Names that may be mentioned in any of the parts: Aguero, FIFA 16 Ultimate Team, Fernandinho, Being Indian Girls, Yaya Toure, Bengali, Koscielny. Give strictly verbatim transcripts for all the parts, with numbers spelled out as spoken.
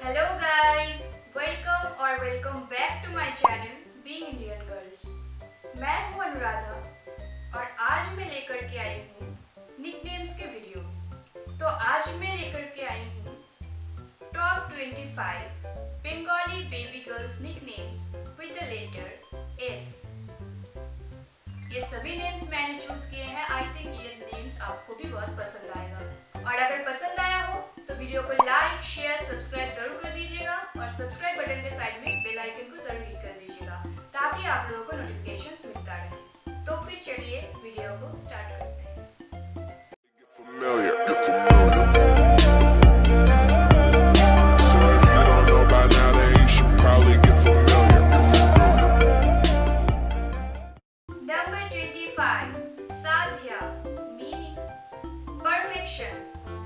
Hello guys, welcome और welcome back to my channel Being Indian Girls. मैं हूँ अनुराधा और आज मैं लेकर के आई हूँ निकनेम्स के वीडियोस. तो आज मैं लेकर के आई हूँ टॉप पच्चीस Bengali baby girls nicknames with the letter S. ये सभी नेम्स मैंने चूज किए हैं. आई थिंक ये नेम्स आपको भी बहुत पसंद आएगा और अगर पसंद आया हो तो वीडियो को लाइक शेयर सब्सक्राइब जरूर कर दीजिएगा और सब्सक्राइब बटन के साइड में बेल आइकन को जरूर क्लिक कर दीजिएगा ताकि आप लोगों को नोटिफिकेशंस मिलता रहे. तो फिर चलिए वीडियो को स्टार्ट करते हैं.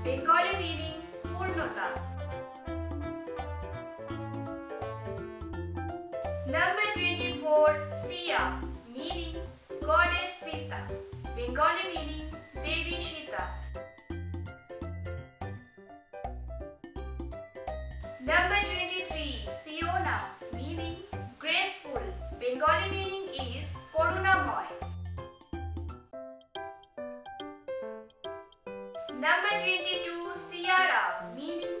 Bengali meaning Purnota. Number twenty-four, Sia meaning Goddess Sita. Bengali meaning Devi Sita. Number twenty-three, Siona meaning Graceful. Bengali meaning is Korunamoy. Number twenty-two, Ciara, meaning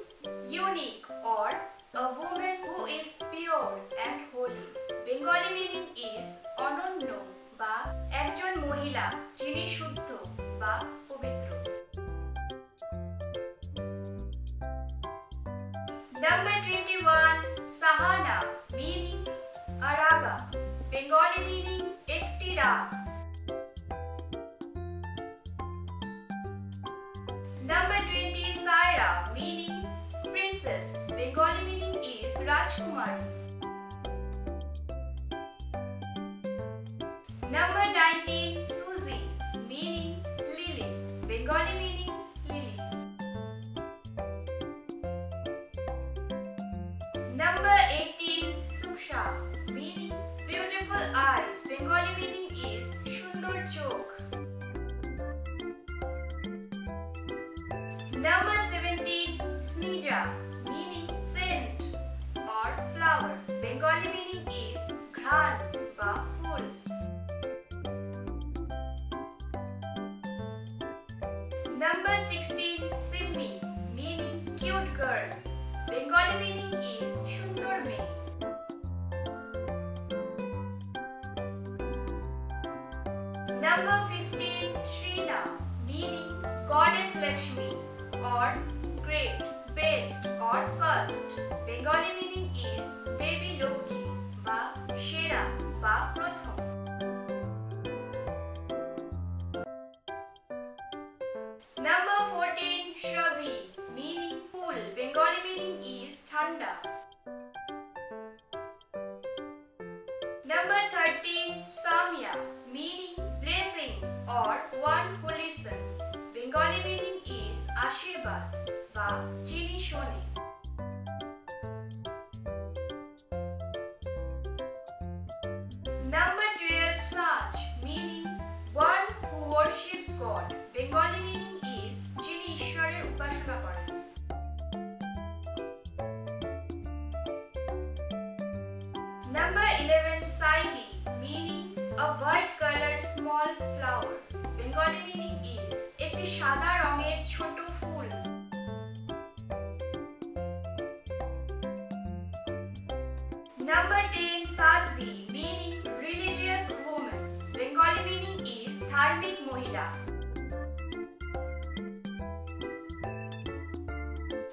unique or a woman who is pure and holy. Bengali meaning is Anonno ba ekjon mohila jini shuddho ba pobitro. Number twenty-one, Sahana, meaning Araga. Bengali meaning Ektira. Number twenty, Saira, meaning princess. Bengali meaning is Rajkumari. Number nineteen, Susie, meaning Lily. Bengali meaning Lily. Number eighteen, Susha, meaning beautiful eyes. Bengali meaning is Sundor Chok. Number seventeen, Snija, meaning scent or flower. Bengali meaning is Ghan ba Fool. Number sixteen, Simmi, meaning cute girl. Bengali meaning is Sundor Mei. Number fifteen, Shrina, meaning Goddess Lakshmi. Or great, best or first. Bengali meaning is Devi Lokhi ba Shera ba Prothom. Number fourteen, Shravi, meaning pool. Bengali meaning is Thanda. Number thirteen, Samya, meaning blessing or one who listens. Bengali meaning is Ashirvad ba Chini Shone. Number twelve, Sach, meaning one who worships God. Bengali meaning is Chini Ishwarer Upashana Kore. Number eleven, Saili, meaning a white colored small flower. Bengali meaning is ekti shada ronger choto phul. Number ten, Sadvi, meaning religious woman. Bengali meaning is dharmik mohila.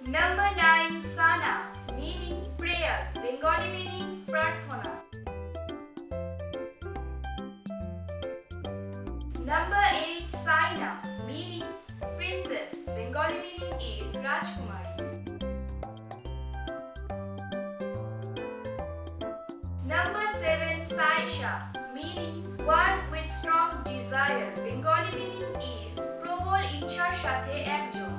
Number nine, Sana, meaning prayer. Bengali meaning prarthana. Number eight, Saina, meaning princess. Bengali meaning is Rajkumari. Number seven, Saisha, meaning one with strong desire. Bengali meaning is Probol Ichhar Sathe Ekjon.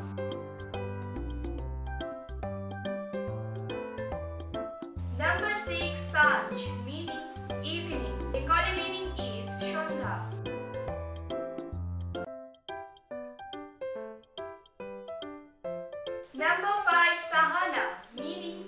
Number six, Sanj, meaning evening. Bengali meaning is Shandha. Number five, Sahana, meaning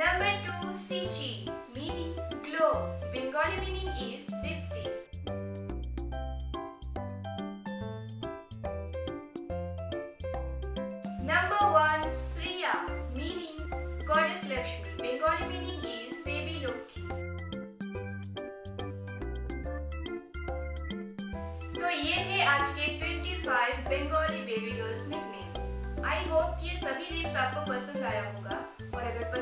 Number two. Sichi, meaning glow. Bengali meaning is dipti. Number one. Shriya, meaning Goddess Lakshmi. Bengali meaning is Devi Lokhi. तो ये थे आज के पच्चीस Bengali baby girls nicknames. I hope ये सभी names आपको पसंद आया होगा और अगर